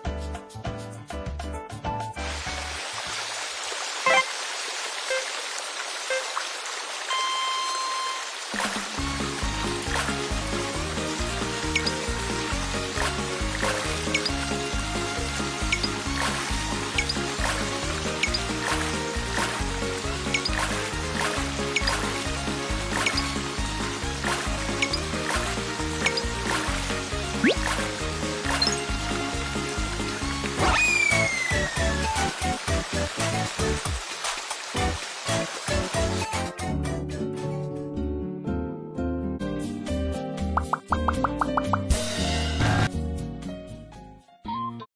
私